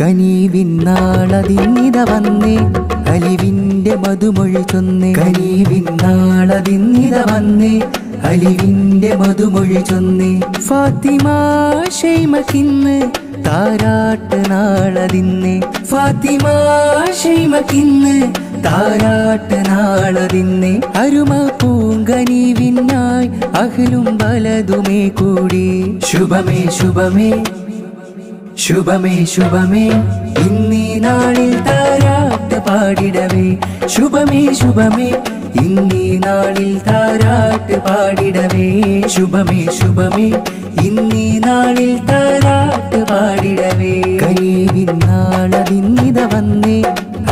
കനിവിന്നാളതിന്നിത വന്നേ അലിവിന്റെ മധുമൊഴി ചൊന്നേ. കനിവിന്നാളതിന്നിത വന്നേ അലിവിന്റെ മധുമൊഴി ചൊന്നേ. ഫാത്തിമ ഷൈമക്കിന്ന് താരാട്ട് നാളതിന്നേ. ഫാത്തിമ ഷൈമക്കിന്ന് താരാട്ട് നാളതിന്നേ. അരുമ പൂങ്കനിവിന്നായി അഹലും ബലതുമേ കൂടി. ശുഭമേ ശുഭമേ ശുഭമേ ശുഭമേ ഇന്നീ നാളിൽ താരാട്ട് പാടിടവേ. ശുഭമേ ശുഭമേ ഇന്നീ നാളിൽ താരാട്ട് പാടിടവേ. ശുഭമേ ശുഭമേ ഇന്നീ നാളിൽ താരാട്ട് പാടിടവേ. കനിവിന്നാളതിന്നിത വന്നേ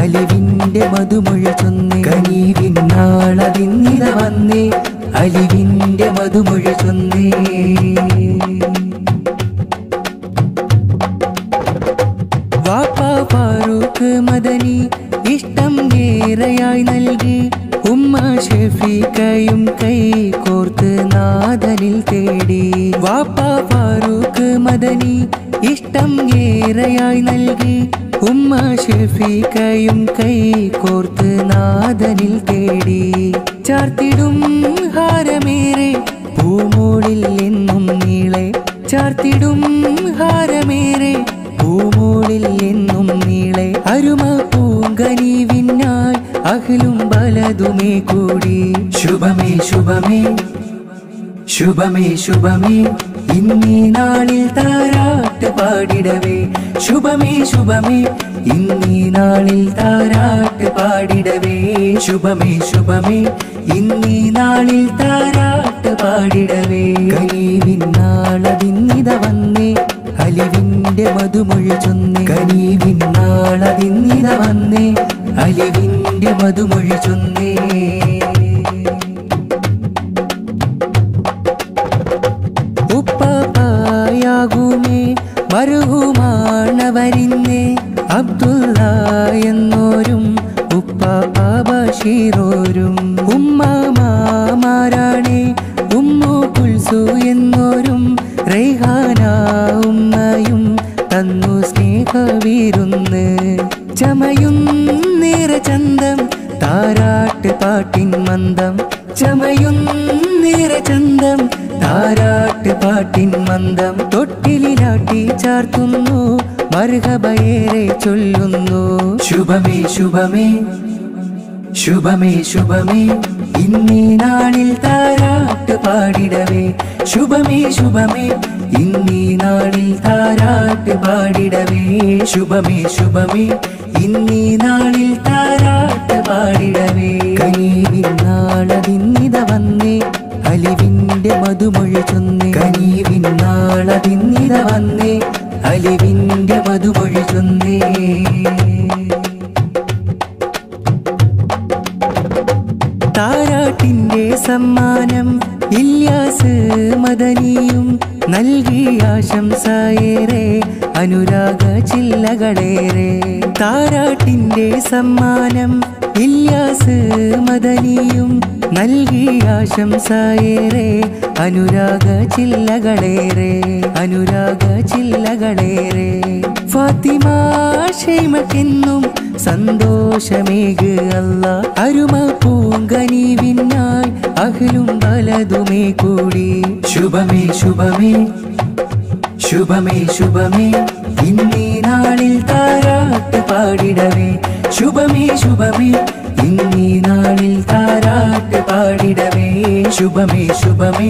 അലിവിന്റെ മധുമൊഴി ചൊന്നേ. കനിവിന്നാളതിന്നിത വന്നേ അലിവിന്റെ മധുമൊഴി ചൊന്നേ. വാപ്പാ ഫാറൂഖ് മദനി ഇഷ്ടം ഏറെയായി നൽകി. ഉമ്മ ഷെഫീഖയും കൈ കോർത്ത് നാദനിൽ തേടി. വാപ്പാ ഫാറൂഖ് മദനി ഇഷ്ടം ഏറെയായി നൽകി. ഉമ്മ ഷെഫീഖയും കൈ കോർത്ത് നാദനിൽ തേടി. ചാർത്തിടും ഹാരമേറെ പൂമോളിൽ എന്നും നീളെ. ചാർത്തിടും ഹാരമേറെ പൂമോളിൽ എന്നും നീളെ. അരുമ പൂങ്കനിവിന്നായി അഹലും ബലതുമേ കൂടി. ശുഭമേ ശുഭമേ ശുഭമേ ശുഭമേ ഇന്നീ നാളിൽ താരാട്ട് പാടിടവേ. ശുഭമേ ശുഭമേ ഇന്നീ നാളിൽ താരാട്ട് പാടിടവേ. ശുഭമേ ശുഭമേ ഇന്നീ നാളിൽ താരാട്ട് പാടിടവേ. കനിവിന്നാളതിന്നിത വന്നേ അലിവിന്റെ മധുമൊഴി ചൊന്നേ. കനിവിന്നാളതിന്നിത വന്നേ അലിവിന്റെ മധുമൊഴി ചൊന്നേ. ഉപ്പായാകുമേ മറുകുമാണവരിന്നേ. അബ്ദുള്ള എന്നോരും ഉപ്പാപ്പ ബഷീറോരും. ഉമ്മാമാരാണേ ഉമ്മു കുൽസു എന്നോരും. റൈഹാന ഉമ്മയും തന്നു സ്നേഹവിരുന്ന്. ചമയുന്നേറ ചന്തം താരാട്ട് പാട്ടിൻ മന്ദം. ചമയുന്നേറ ചന്തം താരാട്ട് പാട്ടിൻ മന്ദം. തൊട്ടിലിലാട്ടി ചാർത്തുന്നു മർഹബയേറെ ചൊല്ലുന്നു. ശുഭമേ ശുഭമേ ശുഭമേ ശുഭമേ ഇന്നീ നാളിൽ താരാട്ട് പാടിടവേ. ശുഭമേ ശുഭമേ ഇന്നീ നാളിൽ താരാട്ട് പാടിടവേ. ശുഭമേ ശുഭമേ ഇന്നീ നാളിൽ താരാട്ട് പാടിടവേ. കനിവിന്നാളതിന്നിത വന്നേ അലിവിന്റെ മധുമൊഴി ചൊന്നേ. കനിവിന്നാളതിന്നിത വന്നേ അലിവിന്റെ മധുമൊഴി ചൊന്നേ. താരാട്ടിന്റെ സമ്മാനം ഇല്യാസ് മദനിയും നൽകി ആശംസയേറെ അനുരാഗ ചില്ലകളേറെ. താരാട്ടിന്റെ സമ്മാനം ഇല്യാസ് മദനിയും നൽകി ആശംസയേറെ അനുരാഗ ചില്ലകളേറെ. അനുരാഗ ചില്ലകളേറെ ഫാത്തിമ ഷൈമക്കെന്നും സന്തോഷമേക് അല്ല. അരുമ പൂങ്കനിവിന്നായി അഹലും ബലതുമേ കൂടി. ശുഭമേ ശുഭമേ ശുഭമേ ശുഭമേ ഇന്നീ നാളിൽ താരാട്ട് പാടിടവേ. ശുഭമേ ശുഭമേ ഇന്നീ നാളിൽ താരാട്ട് പാടിടവേ. ശുഭമേ ശുഭമേ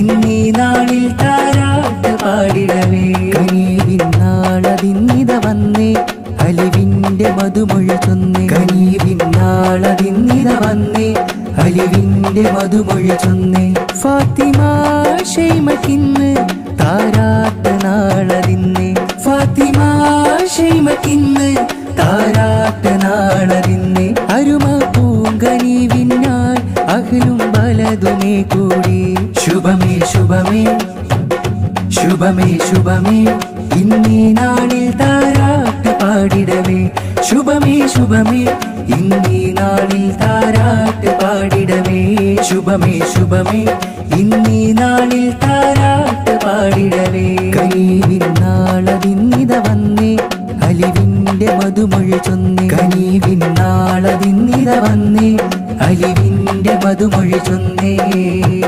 ഇന്നീ നാളിൽ താരാട്ട് പാടിടവേ. കനിവിന്നാളതിന്നിത വന്നേ അലിവിന്റെ മധുമൊഴി ചൊന്നേ. കനിവിന്നാളതിന്നിത വന്നേ അലിവിന്റെ മധുമൊഴി ചൊന്നേ. ഫാത്തിമ ഷൈമക്കിന്ന് താരാട്ട് നാളതിന്നേ. ഫാത്തിമ ഷൈമക്കിന്ന് താരാട്ട് നാളതിന്നേ. അരുമ പൂങ്കനിവിന്നായി അഹലും ബലതുമേ കൂടി. ശുഭമേ ശുഭമേ ശുഭമേ ശുഭമേ ഇന്നീ നാളിൽ താരാട്ട് പാടിടവേ. ശുഭമേ ശുഭമേ ഇന്നീ നാളിൽ താരാട്ട് പാടിടവേ. ശുഭമേ ശുഭമേ ഇന്നീ നാളിൽ താരാട്ട് പാടിടവേ. കനിവിന്നാളതിന്നിത വന്നേ അലി മധുമൊഴി കനീവിൻ നാളതിന്നിത വന്നേ അലിവിന്റെ മധുമൊഴി ചൊന്നേ.